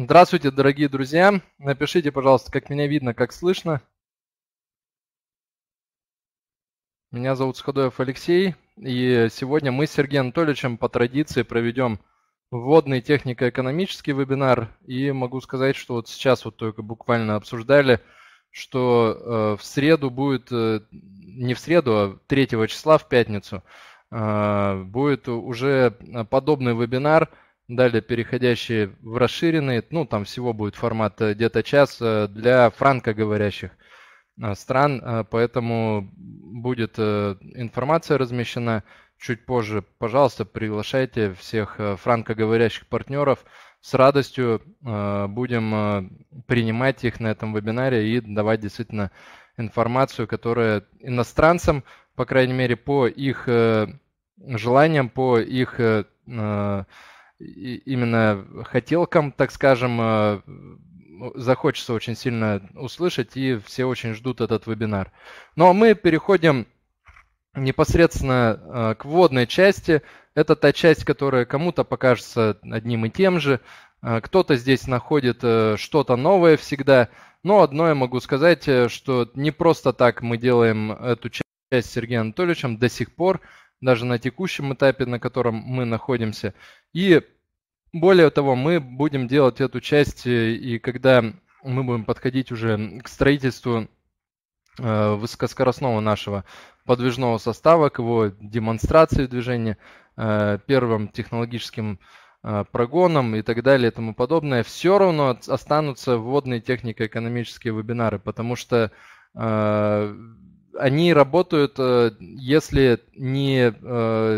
Здравствуйте, дорогие друзья. Напишите, пожалуйста, как меня видно, как слышно. Меня зовут Сходоев Алексей, и сегодня мы с Сергеем Анатольевичем по традиции проведем вводный технико-экономический вебинар. И могу сказать, что вот сейчас вот только буквально обсуждали, что в среду будет, не в среду, а 3 числа, в пятницу, будет уже подобный вебинар, далее переходящий в расширенный, ну там всего будет формат где-то час для франкоговорящих стран, поэтому будет информация размещена чуть позже. Пожалуйста, приглашайте всех франкоговорящих партнеров. С радостью будем принимать их на этом вебинаре и давать действительно информацию, которая иностранцам, по крайней мере, по их желаниям, по их именно хотелкам, так скажем, захочется очень сильно услышать, и все очень ждут этот вебинар. Ну а мы переходим непосредственно к вводной части. Это та часть, которая кому-то покажется одним и тем же. Кто-то здесь находит что-то новое всегда. Но одно я могу сказать, что не просто так мы делаем эту часть с Сергеем Анатольевичем до сих пор, даже на текущем этапе, на котором мы находимся. И более того, мы будем делать эту часть, и когда мы будем подходить уже к строительству высокоскоростного нашего подвижного состава, к его демонстрации движения, первым технологическим прогоном и так далее и тому подобное, все равно останутся вводные технико-экономические вебинары, потому что они работают, если не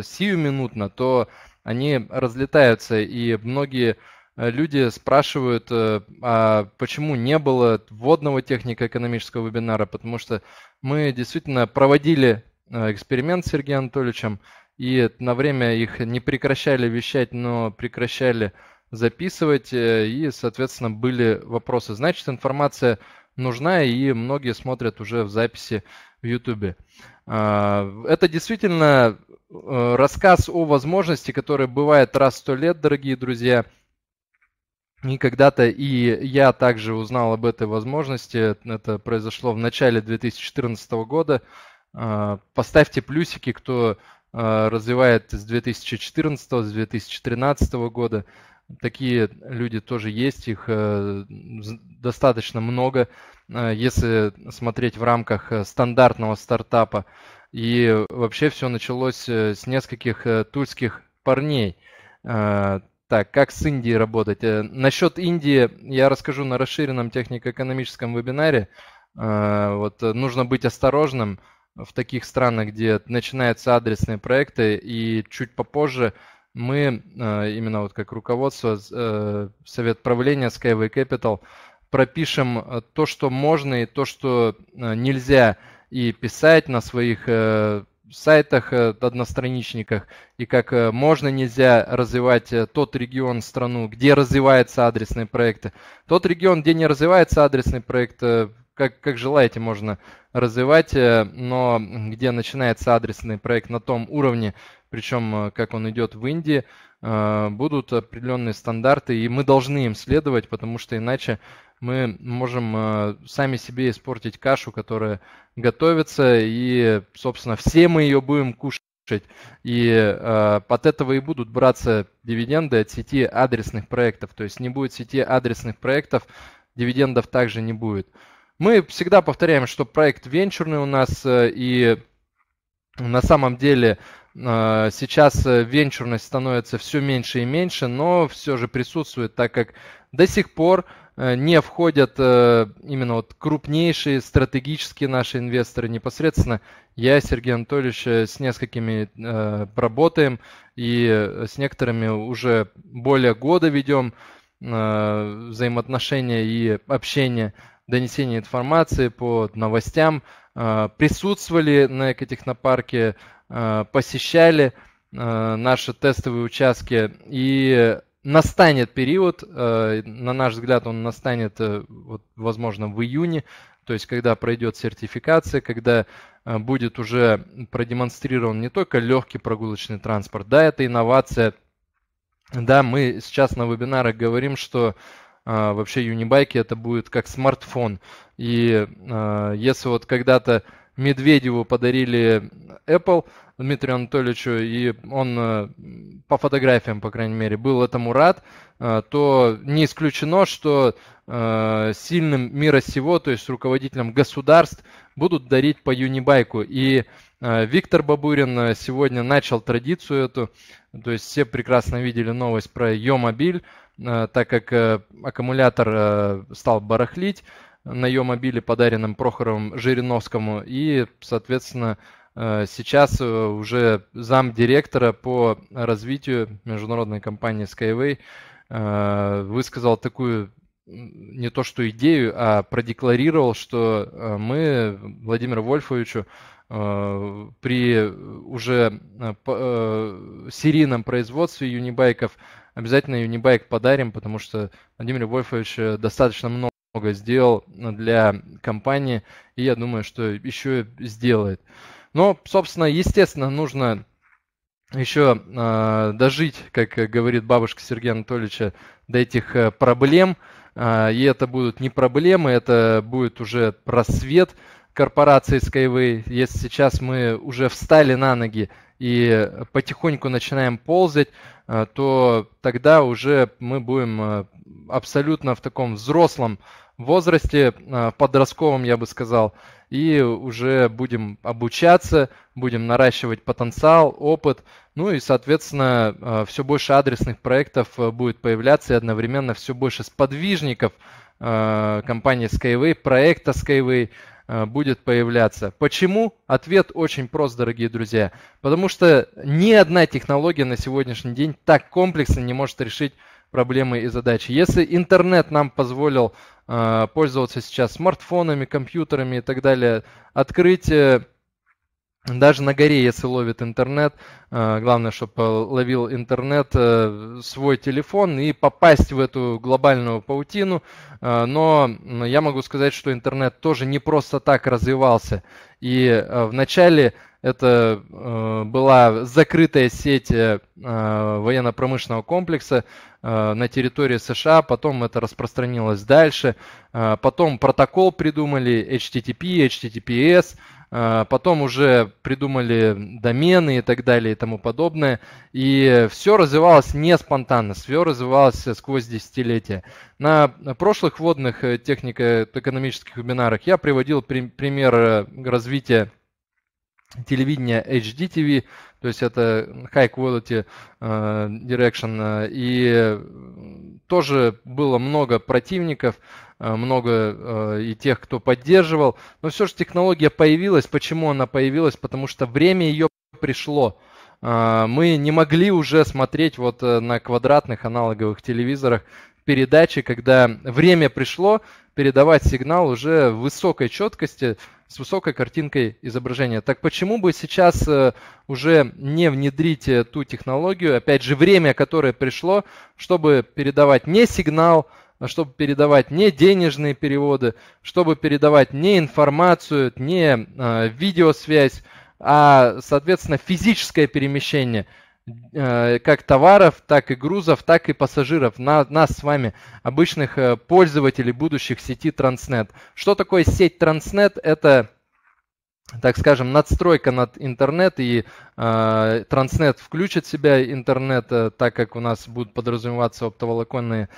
сиюминутно, то они разлетаются, и многие люди спрашивают, а почему не было вводного технико-экономического вебинара, потому что мы действительно проводили эксперимент с Сергеем Анатольевичем, и на время их не прекращали вещать, но прекращали записывать, и, соответственно, были вопросы. Значит, информация нужна, и многие смотрят уже в записи в YouTube. Это действительно рассказ о возможности, которая бывает раз в 100 лет, дорогие друзья. И когда-то и я также узнал об этой возможности. Это произошло в начале 2014 года. Поставьте плюсики, кто развивает с 2014, с 2013 года. Такие люди тоже есть, их достаточно много, если смотреть в рамках стандартного стартапа. И вообще все началось с нескольких тульских парней. Так, как с Индией работать? Насчет Индии я расскажу на расширенном технико-экономическом вебинаре. Вот, нужно быть осторожным в таких странах, где начинаются адресные проекты, и чуть попозже мы, именно вот как руководство, совет правления Skyway Capital, пропишем то, что можно и то, что нельзя, и писать на своих сайтах, одностраничниках, и как можно, нельзя развивать тот регион, страну, где развиваются адресные проекты. Тот регион, где не развивается адресный проект, как желаете, можно развивать, но где начинается адресный проект на том уровне, причем как он идет в Индии, будут определенные стандарты, и мы должны им следовать, потому что иначе мы можем сами себе испортить кашу, которая готовится, и, собственно, все мы ее будем кушать. И от этого и будут браться дивиденды от сети адресных проектов. То есть не будет сети адресных проектов, дивидендов также не будет. Мы всегда повторяем, что проект венчурный у нас, и на самом деле сейчас венчурность становится все меньше и меньше, но все же присутствует, так как до сих пор не входят именно вот крупнейшие стратегические наши инвесторы. Непосредственно я, Сергей Анатольевич, с несколькими работаем, и с некоторыми уже более года ведем взаимоотношения и общение, донесение информации по новостям. Присутствовали на Экотехнопарке, посещали наши тестовые участки, и настанет период, на наш взгляд, он настанет, возможно, в июне, то есть когда пройдет сертификация, когда будет уже продемонстрирован не только легкий прогулочный транспорт, да, это инновация, да, мы сейчас на вебинарах говорим, что вообще Unibike это будет как смартфон. И если вот когда-то Медведеву подарили Apple, Дмитрию Анатольевичу, и он по фотографиям, по крайней мере, был этому рад, то не исключено, что сильным мира сего, то есть руководителям государств, будут дарить по Unibike. И Виктор Бабурин сегодня начал традицию эту, то есть все прекрасно видели новость про Е-мобиль, так как аккумулятор стал барахлить на Е-мобиле, подаренном Прохоровым Жириновскому, и, соответственно, сейчас уже замдиректора по развитию международной компании Skyway высказал такую не то что идею, а продекларировал, что мы Владимиру Вольфовичу при уже серийном производстве юнибайков обязательно Unibike подарим, потому что Владимир Вольфович достаточно много сделал для компании, и я думаю, что еще сделает. Но, собственно, естественно, нужно еще дожить, как говорит бабушка Сергея Анатольевича, до этих проблем. И это будут не проблемы, это будет уже просвет корпорации Skyway. Если сейчас мы уже встали на ноги и потихоньку начинаем ползать, то тогда уже мы будем абсолютно в таком взрослом возрасте, подростковом, я бы сказал, и уже будем обучаться, будем наращивать потенциал, опыт, ну и, соответственно, все больше адресных проектов будет появляться и одновременно все больше сподвижников компании Skyway, проекта Skyway будет появляться. Почему? Ответ очень прост, дорогие друзья. Потому что ни одна технология на сегодняшний день так комплексно не может решить проблемы и задачи. Если интернет нам позволил пользоваться сейчас смартфонами, компьютерами и так далее, открыть даже на горе, если ловит интернет, главное, чтобы ловил интернет свой телефон и попасть в эту глобальную паутину. Но я могу сказать, что интернет тоже не просто так развивался. И вначале это была закрытая сеть военно-промышленного комплекса на территории США, потом это распространилось дальше, потом протокол придумали HTTP, HTTPS, потом уже придумали домены и так далее и тому подобное. И все развивалось не спонтанно, все развивалось сквозь десятилетия. На прошлых вводных технико-экономических вебинарах я приводил пример развития телевидения HDTV, то есть это High Quality Direction, и тоже было много противников, много и тех, кто поддерживал, но все же технология появилась. Почему она появилась? Потому что время ее пришло. Мы не могли уже смотреть вот на квадратных аналоговых телевизорах передачи, когда время пришло передавать сигнал уже в высокой четкости, с высокой картинкой изображения. Так почему бы сейчас уже не внедрить ту технологию, опять же, время, которое пришло, чтобы передавать не сигнал, чтобы передавать не денежные переводы, чтобы передавать не информацию, не видеосвязь, а, соответственно, физическое перемещение как товаров, так и грузов, так и пассажиров, нас с вами, обычных пользователей будущих сети Transnet. Что такое сеть Transnet? Это, так скажем, надстройка над интернет, и Transnet включит в себя интернет, так как у нас будут подразумеваться оптоволоконные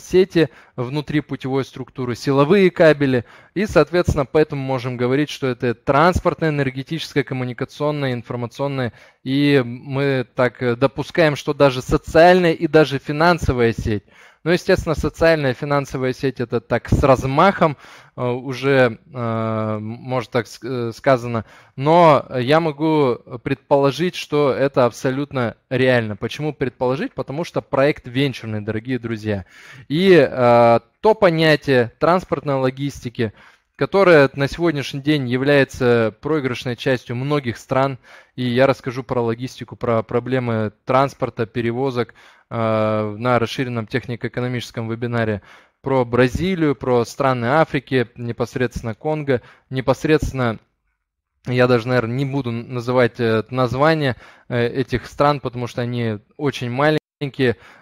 сети внутри путевой структуры, силовые кабели, и, соответственно, поэтому можем говорить, что это транспортная, энергетическая, коммуникационная, информационная, и мы так допускаем, что даже социальная и даже финансовая сеть. Ну, естественно, социальная финансовая сеть – это так с размахом уже, может так сказано, но я могу предположить, что это абсолютно реально. Почему предположить? Потому что проект венчурный, дорогие друзья. И то понятие транспортной логистики, которое на сегодняшний день является проигрышной частью многих стран, и я расскажу про логистику, про проблемы транспорта, перевозок на расширенном технико-экономическом вебинаре, про Бразилию, про страны Африки, непосредственно Конго, непосредственно... Я даже, наверное, не буду называть названия этих стран, потому что они очень маленькие.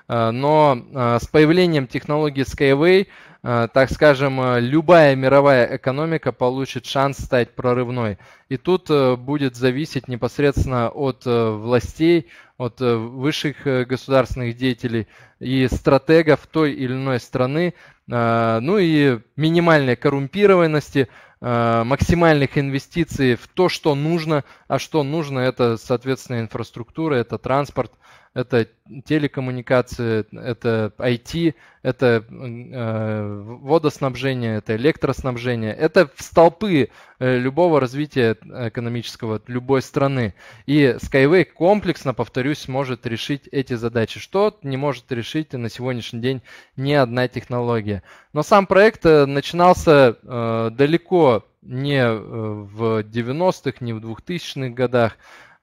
но с появлением технологии Skyway, так скажем, любая мировая экономика получит шанс стать прорывной. И тут будет зависеть непосредственно от властей, от высших государственных деятелей и стратегов той или иной страны, ну и минимальной коррумпированности, максимальных инвестиций в то, что нужно. А что нужно, это, соответственно, инфраструктура, это транспорт, это телекоммуникации, это IT, это водоснабжение, это электроснабжение. Это столпы любого развития экономического любой страны. И Skyway комплексно, повторюсь, может решить эти задачи, что не может решить на сегодняшний день ни одна технология. Но сам проект начинался далеко не в 90-х, не в 2000-х годах.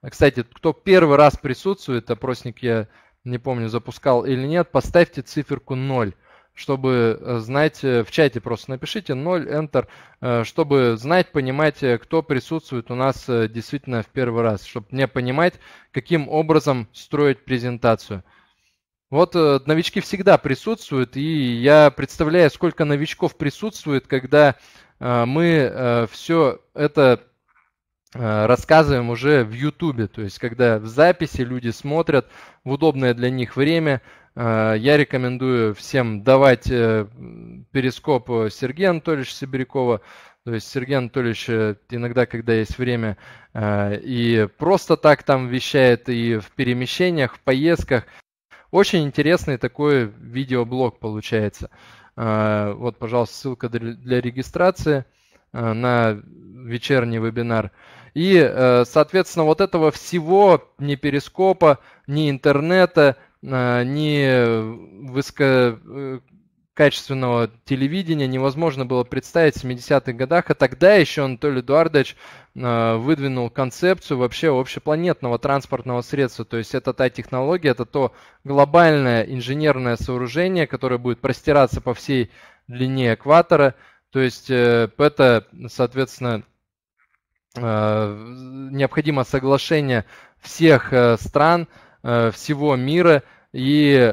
Кстати, кто первый раз присутствует, опросник я не помню, запускал или нет, поставьте циферку 0, чтобы знать, в чате просто напишите 0, Enter, чтобы знать, понимать, кто присутствует у нас действительно в первый раз, чтобы мне понимать, каким образом строить презентацию. Вот новички всегда присутствуют, и я представляю, сколько новичков присутствует, когда мы все это рассказываем уже в YouTube, то есть когда в записи люди смотрят в удобное для них время. Я рекомендую всем давать перископ Сергея Анатольевича Сибрякова, то есть Сергей Анатольевич иногда, когда есть время, и просто так там вещает, и в перемещениях, в поездках. Очень интересный такой видеоблог получается. Вот, пожалуйста, ссылка для регистрации на вечерний вебинар. И, соответственно, вот этого всего, ни перископа, ни интернета, ни высококачественного телевидения невозможно было представить в 70-х годах. А тогда еще Анатолий Эдуардович выдвинул концепцию вообще общепланетного транспортного средства. То есть это та технология, это то глобальное инженерное сооружение, которое будет простираться по всей длине экватора. То есть это, соответственно, необходимо соглашение всех стран, всего мира, и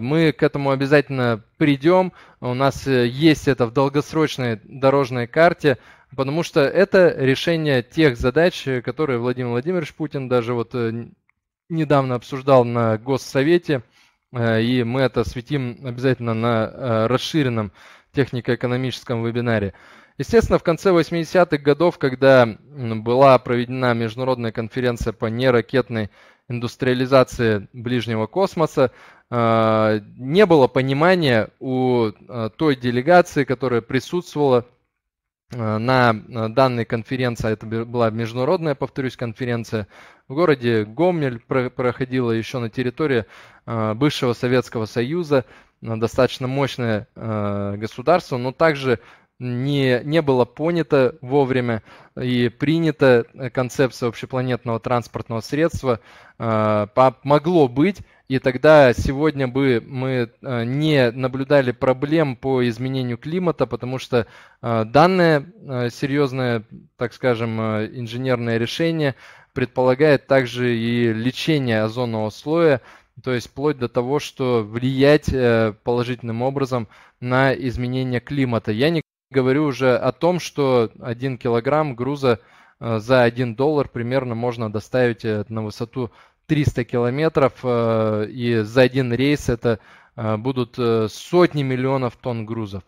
мы к этому обязательно придем. У нас есть это в долгосрочной дорожной карте, потому что это решение тех задач, которые Владимир Владимирович Путин даже вот недавно обсуждал на Госсовете, и мы это осветим обязательно на расширенном технико-экономическом вебинаре. Естественно, в конце 80-х годов, когда была проведена международная конференция по неракетной индустриализации ближнего космоса, не было понимания у той делегации, которая присутствовала на данной конференции. Это была международная, повторюсь, конференция в городе Гомель, проходила еще на территории бывшего Советского Союза, достаточно мощное государство, но также не было понято вовремя и принята концепция общепланетного транспортного средства, могло быть, и тогда сегодня бы мы не наблюдали проблем по изменению климата, потому что данное серьезное, так скажем, инженерное решение предполагает также и лечение озонового слоя, то есть вплоть до того, что влиять положительным образом на изменение климата. Я не говорю уже о том, что 1 килограмм груза за $1 примерно можно доставить на высоту 300 километров, и за один рейс это будут сотни миллионов тонн грузов.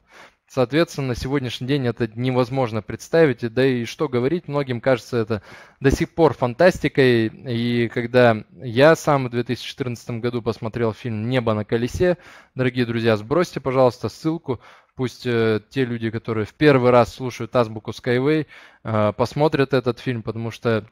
Соответственно, на сегодняшний день это невозможно представить, да и что говорить, многим кажется это до сих пор фантастикой. И когда я сам в 2014 году посмотрел фильм «Небо на колесе», дорогие друзья, сбросьте, пожалуйста, ссылку, пусть те люди, которые в первый раз слушают азбуку Skyway, посмотрят этот фильм, потому что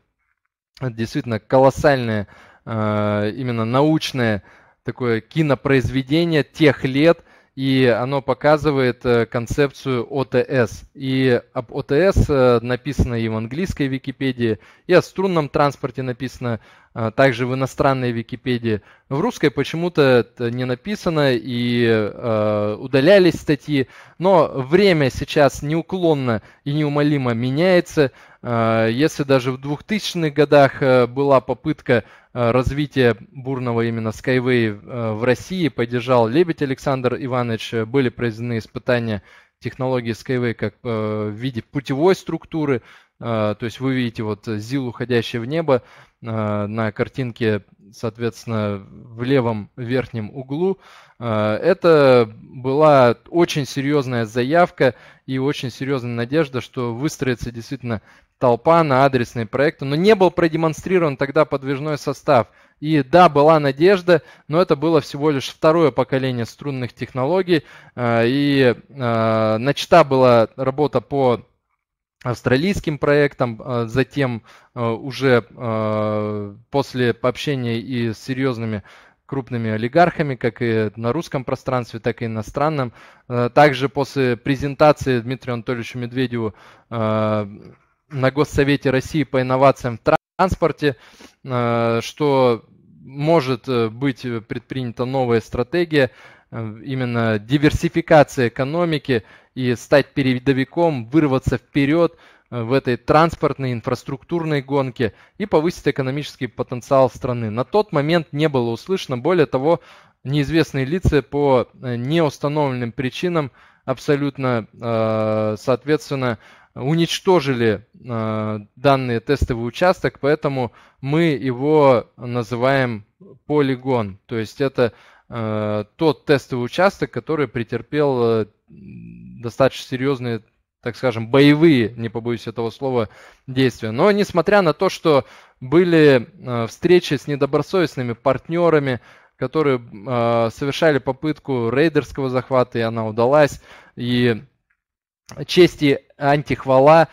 это действительно колоссальное, именно научное такое кинопроизведение тех лет, и оно показывает концепцию ОТС. И об ОТС написано и в английской Википедии, и о струнном транспорте написано также в иностранной Википедии. В русской почему-то это не написано и удалялись статьи. Но время сейчас неуклонно и неумолимо меняется. Если даже в 2000-х годах была попытка развития бурного именно Skyway в России, поддержал Лебедь Александр Иванович, были произведены испытания технологии Skyway как в виде путевой структуры. То есть вы видите вот ЗИЛ, уходящий в небо, на картинке, соответственно, в левом верхнем углу. Это была очень серьезная заявка и очень серьезная надежда, что выстроится действительно толпа на адресные проекты. Но не был продемонстрирован тогда подвижной состав. И да, была надежда, но это было всего лишь второе поколение струнных технологий. И начата была работа по австралийским проектом, затем уже после общения и с серьезными крупными олигархами, как и на русском пространстве, так и иностранном. Также после презентации Дмитрию Анатольевичу Медведеву на Госсовете России по инновациям в транспорте, что может быть предпринята новая стратегия, именно диверсификация экономики и стать передовиком, вырваться вперед в этой транспортной, инфраструктурной гонке и повысить экономический потенциал страны. На тот момент не было услышано, более того, неизвестные лица по неустановленным причинам абсолютно, соответственно, уничтожили данный тестовый участок, поэтому мы его называем полигон. То есть это тот тестовый участок, который претерпел достаточно серьезные, так скажем, боевые, не побоюсь этого слова, действия. Но несмотря на то, что были встречи с недобросовестными партнерами, которые совершали попытку рейдерского захвата, и она удалась, и честь и антихвала,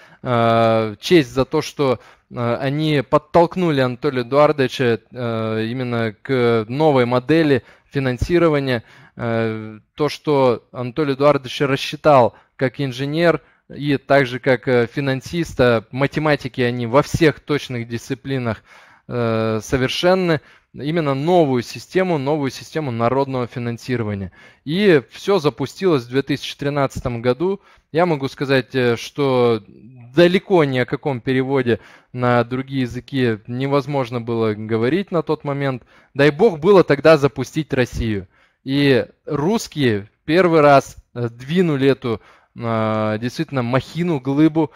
честь за то, что они подтолкнули Анатолия Эдуардовича именно к новой модели финансирования, то, что Анатолий Эдуардович рассчитал как инженер и также как финансиста, математики они во всех точных дисциплинах совершенны, именно новую систему народного финансирования. И все запустилось в 2013 году. Я могу сказать, что далеко ни о каком переводе на другие языки невозможно было говорить на тот момент. Дай бог было тогда запустить Россию. И русские первый раз двинули эту действительно махину, глыбу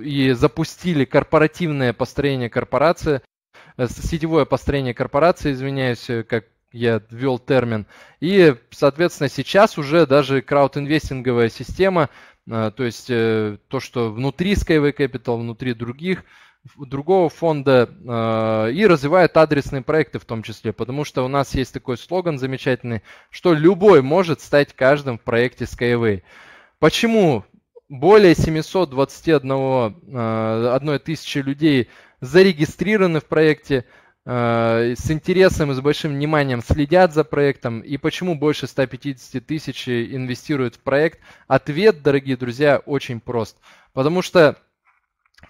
и запустили корпоративное построение корпорации, сетевое построение корпорации, извиняюсь, как я ввел термин. И, соответственно, сейчас уже даже краудинвестинговая система, то есть то, что внутри Skyway Capital, внутри другого фонда, и развивает адресные проекты в том числе, потому что у нас есть такой слоган замечательный, что любой может стать каждым в проекте Skyway. Почему более 721 тысячи людей зарегистрированы в проекте, с интересом и с большим вниманием следят за проектом, и почему больше 150 тысяч инвестируют в проект? Ответ, дорогие друзья, очень прост. Потому что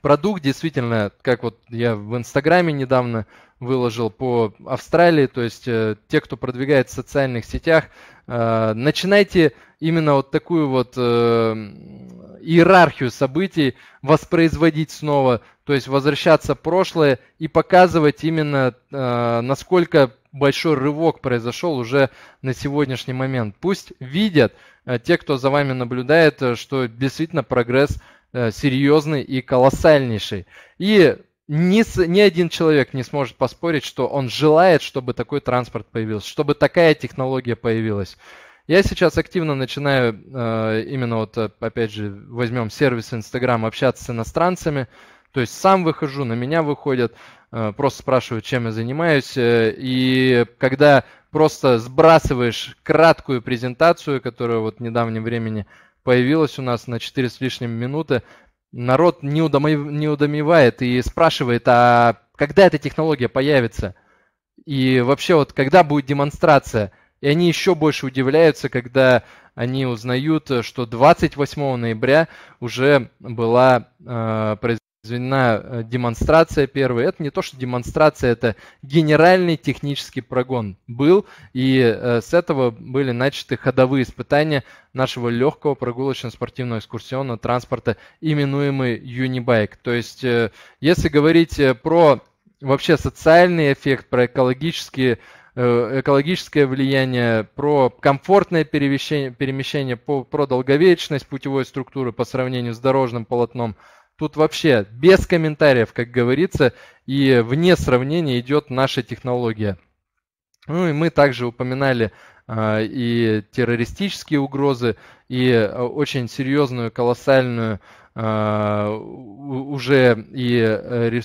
продукт действительно, как вот я в Инстаграме недавно выложил по Австралии, то есть те, кто продвигает в социальных сетях, начинайте именно вот такую вот иерархию событий воспроизводить снова, то есть возвращаться в прошлое и показывать именно, насколько большой рывок произошел уже на сегодняшний момент. Пусть видят те, кто за вами наблюдает, что действительно прогресс серьезный и колоссальнейший. И ни один человек не сможет поспорить, что он желает, чтобы такой транспорт появился, чтобы такая технология появилась. Я сейчас активно начинаю, именно вот, опять же, возьмем сервис Instagram, общаться с иностранцами. То есть сам выхожу, на меня выходят, просто спрашивают, чем я занимаюсь. И когда просто сбрасываешь краткую презентацию, которая вот в недавнем времени появилась у нас на 4 с лишним минуты, народ не недоумевает и спрашивает, а когда эта технология появится? И вообще, вот когда будет демонстрация? И они еще больше удивляются, когда они узнают, что 28 ноября уже была произведена Звенная демонстрация первая. Это не то, что демонстрация, это генеральный технический прогон был. И с этого были начаты ходовые испытания нашего легкого прогулочно-спортивного экскурсионного транспорта, именуемый Unibike. То есть, если говорить про вообще социальный эффект, про экологическое влияние, про комфортное перемещение, про долговечность путевой структуры по сравнению с дорожным полотном, тут вообще без комментариев, как говорится, и вне сравнения идет наша технология. Ну и мы также упоминали и террористические угрозы, и очень серьезную, колоссальную уже и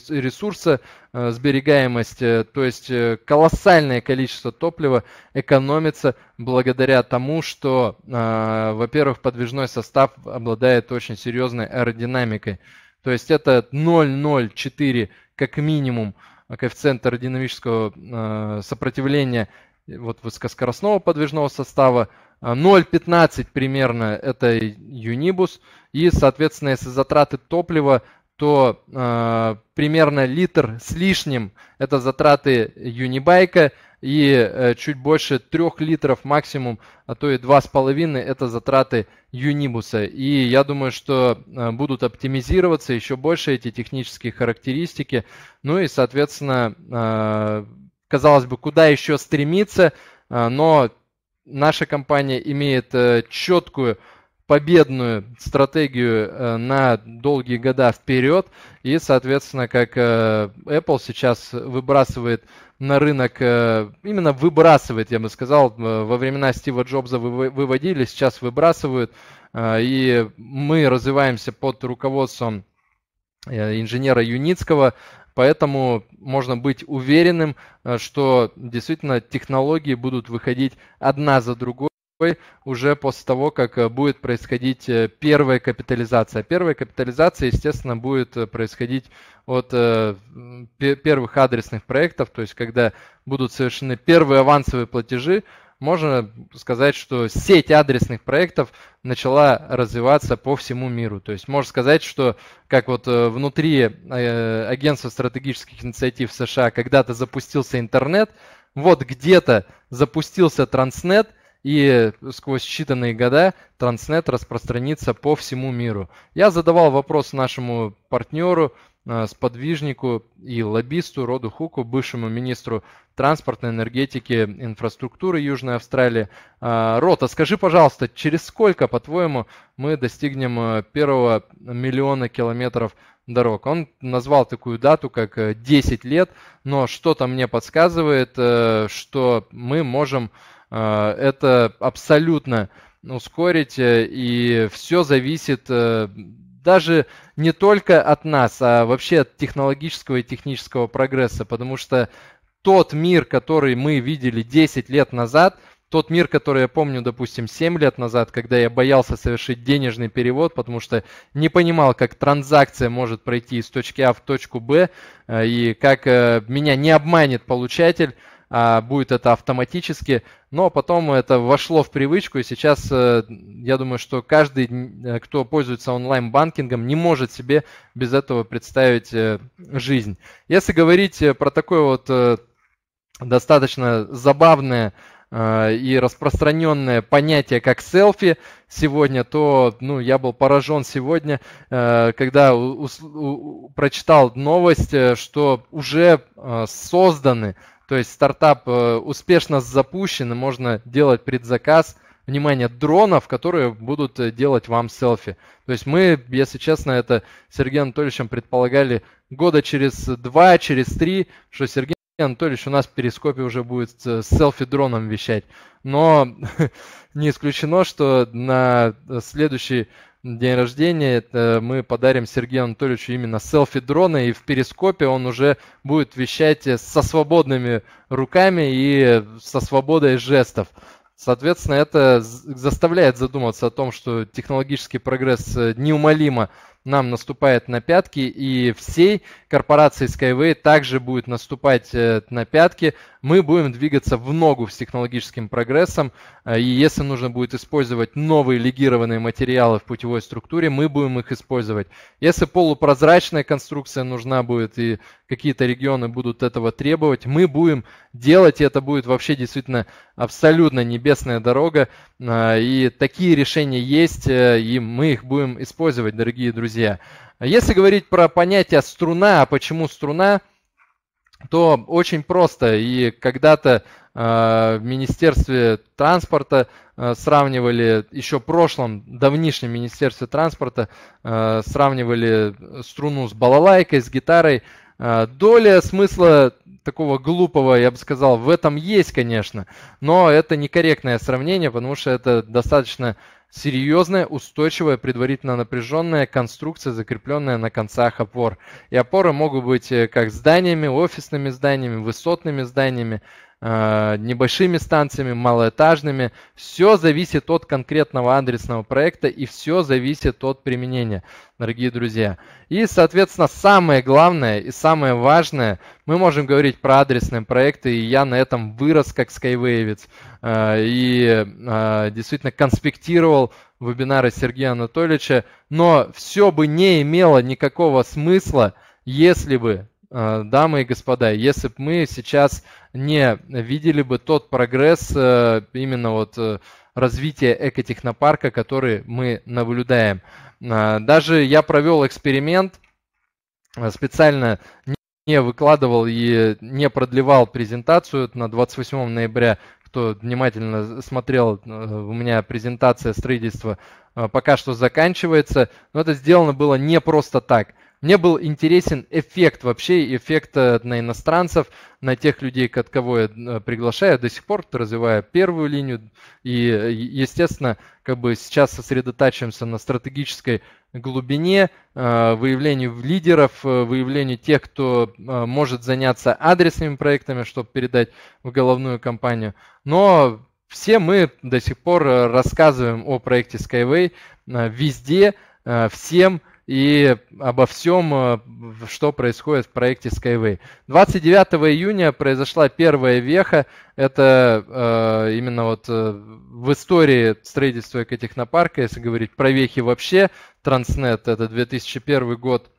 ресурсосберегаемость, то есть колоссальное количество топлива экономится благодаря тому, что, во-первых, подвижной состав обладает очень серьезной аэродинамикой. То есть это 0,04 как минимум коэффициент аэродинамического сопротивления вот высокоскоростного подвижного состава, 0,15 примерно это юнибус, и, соответственно, если затраты топлива, то примерно литр с лишним это затраты юнибайка, и чуть больше 3 литров максимум, а то и 2,5 это затраты юнибуса. И я думаю, что будут оптимизироваться еще больше эти технические характеристики. Ну и, соответственно, казалось бы, куда еще стремиться, но наша компания имеет четкую победную стратегию на долгие года вперед. И, соответственно, как Apple сейчас выбрасывает на рынок, именно выбрасывает, я бы сказал, во времена Стива Джобса выводили, сейчас выбрасывают. И мы развиваемся под руководством инженера Юницкого. Поэтому можно быть уверенным, что действительно технологии будут выходить одна за другой уже после того, как будет происходить первая капитализация. Первая капитализация, естественно, будет происходить от первых адресных проектов, то есть когда будут совершены первые авансовые платежи. Можно сказать, что сеть адресных проектов начала развиваться по всему миру. То есть можно сказать, что как вот внутри агентства стратегических инициатив США когда-то запустился интернет, вот где-то запустился Transnet, и сквозь считанные года Transnet распространится по всему миру. Я задавал вопрос нашему партнеру, сподвижнику и лоббисту Роду Хуку, бывшему министру транспортной энергетики, инфраструктуры Южной Австралии. Род, а скажи, пожалуйста, через сколько, по-твоему, мы достигнем 1 миллиона километров дорог? Он назвал такую дату, как 10 лет, но что-то мне подсказывает, что мы можем это абсолютно ускорить, и все зависит даже не только от нас, а вообще от технологического и технического прогресса, потому что тот мир, который мы видели 10 лет назад, тот мир, который я помню, допустим, 7 лет назад, когда я боялся совершить денежный перевод, потому что не понимал, как транзакция может пройти из точки А в точку Б, и как меня не обманет получатель, а будет это автоматически, но потом это вошло в привычку, и сейчас я думаю, что каждый, кто пользуется онлайн-банкингом, не может себе без этого представить жизнь. Если говорить про такое вот достаточно забавное и распространенное понятие, как селфи сегодня, то я был поражен сегодня, когда прочитал новость, что уже созданы. То есть стартап успешно запущен, и можно делать предзаказ, внимание, дронов, которые будут делать вам селфи. То есть мы, если честно, это с Сергеем Анатольевичем предполагали года через 2, через 3, что Сергей Анатольевич у нас в Перископе уже будет с селфи-дроном вещать. Но не исключено, что на следующий день рождения мы подарим Сергею Анатольевичу именно селфи-дрона, и в Перископе он уже будет вещать со свободными руками и со свободой жестов. Соответственно, это заставляет задуматься о том, что технологический прогресс неумолимо нам наступает на пятки, и всей корпорации Skyway также будет наступать на пятки. Мы будем двигаться в ногу с технологическим прогрессом, и если нужно будет использовать новые легированные материалы в путевой структуре, мы будем их использовать. Если полупрозрачная конструкция нужна будет и какие-то регионы будут этого требовать, мы будем делать, и это будет вообще действительно абсолютно небесная дорога, и такие решения есть, и мы их будем использовать, дорогие друзья. Если говорить про понятие струна, почему струна, то очень просто. И когда-то в Министерстве транспорта сравнивали, еще в прошлом, давнишнем Министерстве транспорта сравнивали струну с балалайкой, с гитарой. Доля смысла такого глупого, я бы сказал, в этом есть, конечно, но это некорректное сравнение, потому что это достаточно серьезная, устойчивая, предварительно напряженная конструкция, закрепленная на концах опор. И опоры могут быть как зданиями, офисными зданиями, высотными зданиями, небольшими станциями, малоэтажными. Все зависит от конкретного адресного проекта и все зависит от применения, дорогие друзья. И, соответственно, самое главное и самое важное, мы можем говорить про адресные проекты, и я на этом вырос как скайвеевец и действительно конспектировал вебинары Сергея Анатольевича, но все бы не имело никакого смысла, если бы, дамы и господа, если бы мы сейчас не видели бы тот прогресс именно вот развития экотехнопарка, который мы наблюдаем. Даже я провел эксперимент, специально не выкладывал и не продлевал презентацию на 28 ноября. Кто внимательно смотрел, у меня презентация строительства пока что заканчивается, но это сделано было не просто так. Мне был интересен эффект вообще, эффект на иностранцев, на тех людей, от кого я приглашаю. До сих пор развиваю первую линию и, естественно, как бы сейчас сосредотачиваемся на стратегической глубине, выявлению лидеров, выявлению тех, кто может заняться адресными проектами, чтобы передать в головную компанию. Но все мы до сих пор рассказываем о проекте Skyway везде, всем, и обо всем, что происходит в проекте Skyway. 29 июня произошла первая веха. Это именно вот в истории строительства экотехнопарка, если говорить про вехи вообще, Transnet, это 2001 год,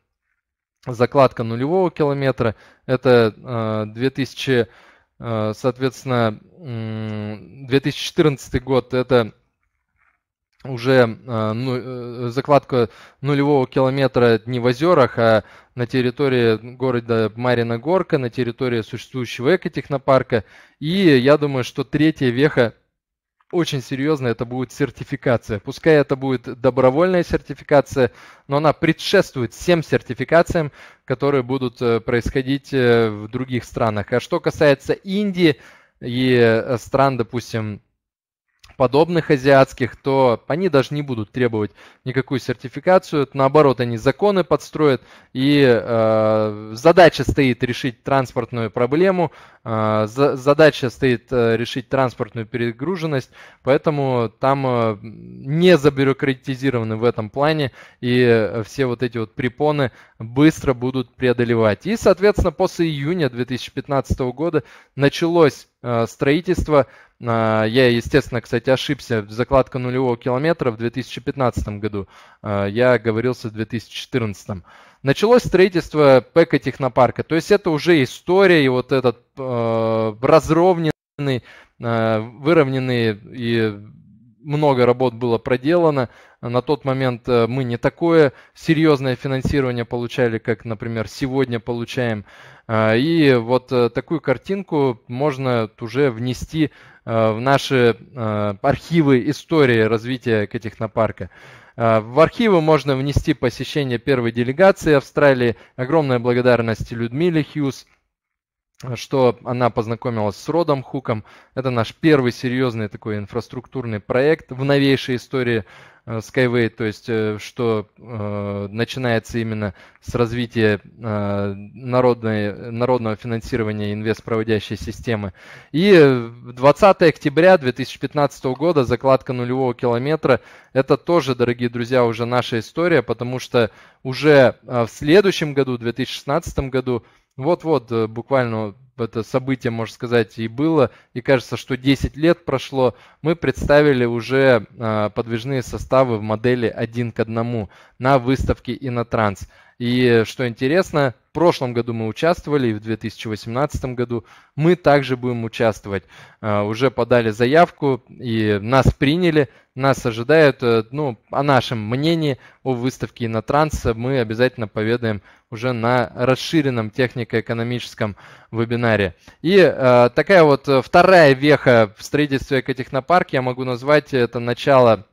закладка нулевого километра, это 2014 год, это уже закладка нулевого километра не в Озерах, а на территории города Марина Горка, на территории существующего экотехнопарка. И я думаю, что третья веха очень серьезная, это будет сертификация. Пускай это будет добровольная сертификация, но она предшествует всем сертификациям, которые будут происходить в других странах. А что касается Индии и стран, допустим, подобных азиатских, то они даже не будут требовать никакую сертификацию. Наоборот, они законы подстроят, и задача стоит решить транспортную проблему, задача стоит решить транспортную перегруженность, поэтому там не забюрократизированы в этом плане, и все вот эти вот препоны быстро будут преодолевать. И, соответственно, после июня 2015 года началось строительство. Я, естественно, кстати, ошибся. Закладка нулевого километра в 2015 году. Я оговорился в 2014. Началось строительство экотехнопарка. То есть это уже история, и вот этот разровненный, выровненный, и много работ было проделано. На тот момент мы не такое серьезное финансирование получали, как, например, сегодня получаем. И вот такую картинку можно уже внести в наши архивы истории развития экотехнопарка. В архивы можно внести посещение первой делегации Австралии. Огромная благодарность Людмиле Хьюз, что она познакомилась с Родом Хуком. Это наш первый серьезный такой инфраструктурный проект в новейшей истории Skyway, то есть что начинается именно с развития народного финансирования инвестпроводящей системы. И 20 октября 2015 года закладка нулевого километра. Это тоже, дорогие друзья, уже наша история, потому что уже в следующем году, 2016 году, вот-вот буквально это событие, можно сказать, и было, и кажется, что 10 лет прошло, мы представили уже подвижные составы в модели 1:1 на выставке Инотранс. И что интересно, в прошлом году мы участвовали, и в 2018 году мы также будем участвовать. Уже подали заявку, и нас приняли, нас ожидают. Ну, о нашем мнении о выставке Инотранс мы обязательно поведаем уже на расширенном технико-экономическом вебинаре. И такая вот вторая веха в строительстве экотехнопарка, я могу назвать это начало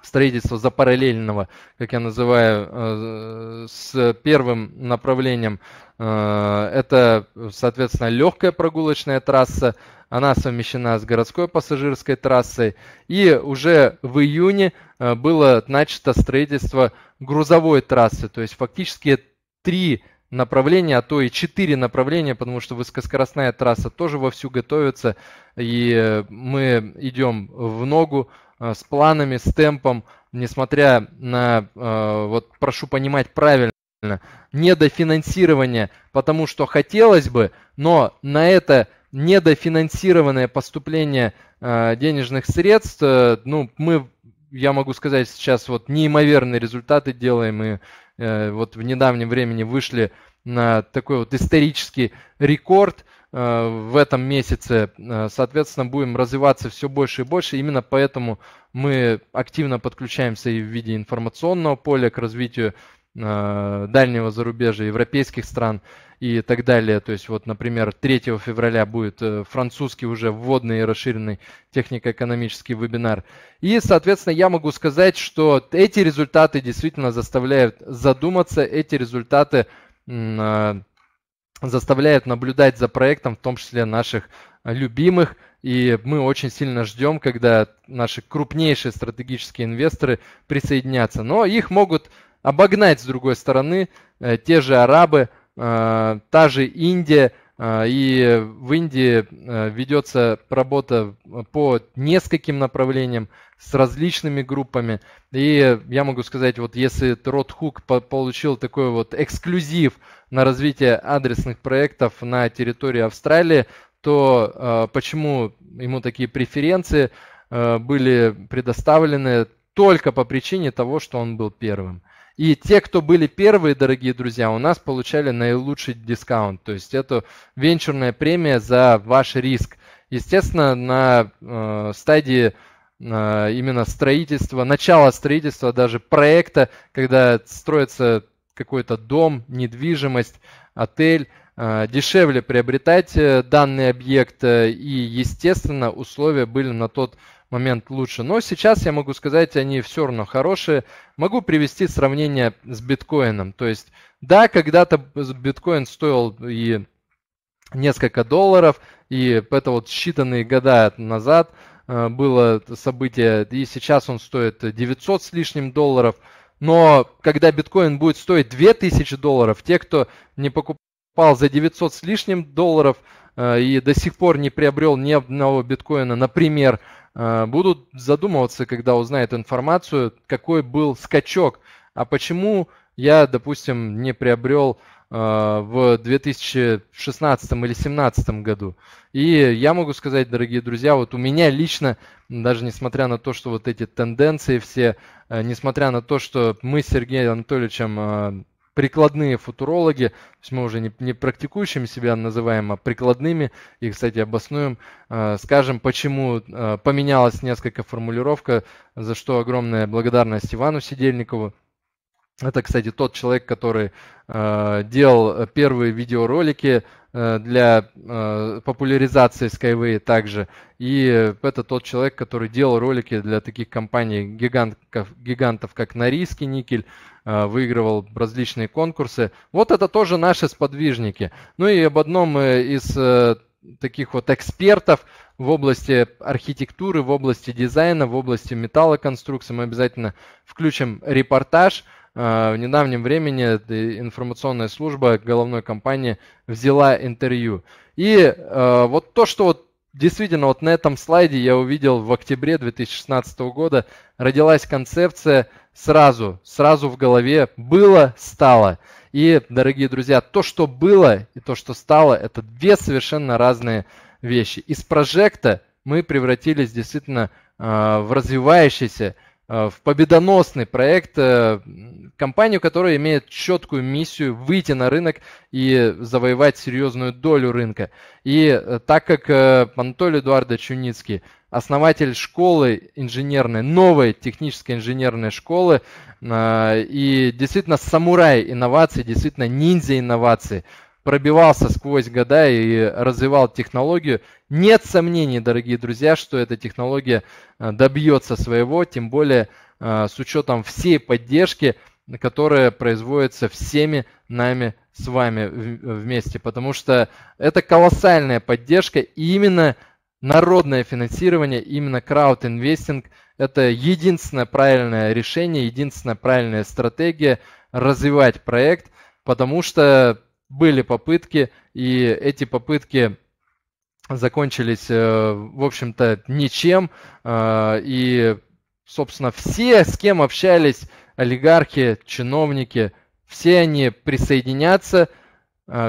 строительство запараллельного, как я называю, с первым направлением. Это, соответственно, легкая прогулочная трасса. Она совмещена с городской пассажирской трассой. И уже в июне было начато строительство грузовой трассы. То есть фактически 3 направления, а то и 4 направления, потому что высокоскоростная трасса тоже вовсю готовится. И мы идем в ногу с планами, с темпом, несмотря на, вот прошу понимать правильно, недофинансирование, потому что хотелось бы, но на это недофинансированное поступление денежных средств, ну, я могу сказать, сейчас вот неимоверные результаты делаем, и вот в недавнем времени вышли на такой вот исторический рекорд в этом месяце. Соответственно, будем развиваться все больше и больше. Именно поэтому мы активно подключаемся и в виде информационного поля к развитию дальнего зарубежья, европейских стран и так далее. То есть, вот, например, 3 февраля будет французский уже вводный и расширенный технико-экономический вебинар. И, соответственно, я могу сказать, что эти результаты действительно заставляют задуматься, эти результаты заставляют наблюдать за проектом, в том числе наших любимых. И мы очень сильно ждем, когда наши крупнейшие стратегические инвесторы присоединятся. Но их могут обогнать, с другой стороны, те же арабы, та же Индия. И в Индии ведется работа по нескольким направлениям с различными группами. И я могу сказать, вот если Род Хук получил такой вот эксклюзив на развитие адресных проектов на территории Австралии, то почему ему такие преференции были предоставлены? Только по причине того, что он был первым. И те, кто были первые, дорогие друзья, у нас получали наилучший дискаунт. То есть это венчурная премия за ваш риск. Естественно, на стадии именно строительства, начала строительства, даже проекта, когда строится какой-то дом, недвижимость, отель, дешевле приобретать данный объект. И, естественно, условия были на тот момент лучше. Но сейчас я могу сказать, они все равно хорошие. Могу привести сравнение с биткоином. То есть, да, когда-то биткоин стоил и несколько долларов, и это вот считанные года назад было событие, и сейчас он стоит 900 с лишним долларов. Но когда биткоин будет стоить 2000 долларов, те, кто не покупал за 900 с лишним долларов и до сих пор не приобрел ни одного биткоина, например, будут задумываться, когда узнают информацию, какой был скачок. А почему я, допустим, не приобрел в 2016 или 2017 году? И я могу сказать, дорогие друзья, вот у меня лично, даже несмотря на то, что вот эти тенденции все, несмотря на то, что мы с Сергеем Анатольевичем прикладные футурологи, то есть мы уже не практикующими себя называем, а прикладными, и, кстати, обоснуем, скажем, почему поменялась несколько формулировка, за что огромная благодарность Ивану Сидельникову. Это, кстати, тот человек, который делал первые видеоролики для популяризации Skyway также. И это тот человек, который делал ролики для таких компаний гигантов, как Норильский никель, выигрывал различные конкурсы. Вот это тоже наши сподвижники. Ну и об одном из таких вот экспертов в области архитектуры, в области дизайна, в области металлоконструкции мы обязательно включим репортаж. В недавнем времени информационная служба головной компании взяла интервью. И вот то, что вот действительно вот на этом слайде я увидел в октябре 2016 года, родилась концепция сразу в голове «было, стало». И, дорогие друзья, то, что было и то, что стало, это две совершенно разные вещи. Из прожекта мы превратились действительно в развивающийся, в победоносный проект, компанию, которая имеет четкую миссию выйти на рынок и завоевать серьезную долю рынка. И так как Анатолий Эдуардович Юницкий, основатель школы инженерной, новой технической инженерной школы, и действительно самурай инноваций, действительно ниндзя инноваций, пробивался сквозь года и развивал технологию. Нет сомнений, дорогие друзья, что эта технология добьется своего, тем более с учетом всей поддержки, которая производится всеми нами с вами вместе. Потому что это колоссальная поддержка, и именно народное финансирование, именно краудинвестинг – это единственное правильное решение, единственная правильная стратегия развивать проект, потому что были попытки, и эти попытки закончились, в общем-то, ничем. И, собственно, все, с кем общались олигархи, чиновники, все они присоединятся,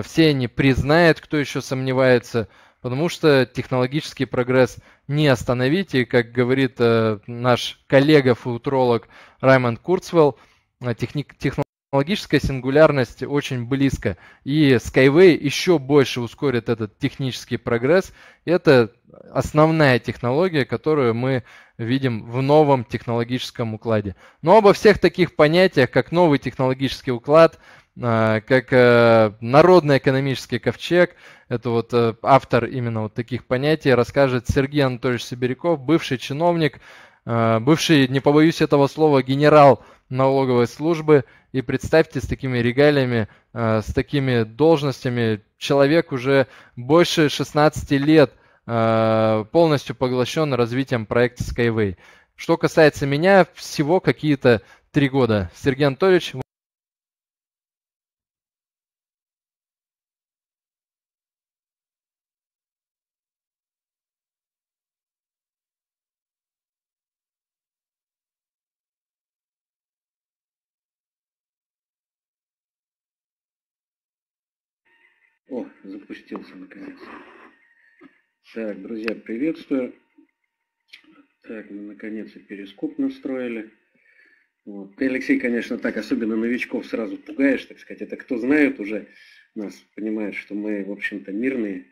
все они признают, кто еще сомневается, потому что технологический прогресс не остановить. И, как говорит наш коллега-футуролог Раймонд Курцвелл, технологическая сингулярность очень близко, и Skyway еще больше ускорит этот технический прогресс. Это основная технология, которую мы видим в новом технологическом укладе. Но обо всех таких понятиях, как новый технологический уклад, как народный экономический ковчег, это вот автор именно вот таких понятий, расскажет Сергей Анатольевич Сибряков, бывший чиновник, бывший, не побоюсь этого слова, генерал налоговой службы. И представьте, с такими регалиями, с такими должностями человек уже больше 16 лет полностью поглощен развитием проекта Skyway. Что касается меня, всего какие-то 3 года. Сергей Анатольевич. О, запустился наконец. Так, друзья, приветствую. Так, мы наконец и перископ настроили. Вот. Ты, Алексей, конечно, так особенно новичков сразу пугаешь, так сказать. Это кто знает уже нас, понимает, что мы, в общем-то, мирные.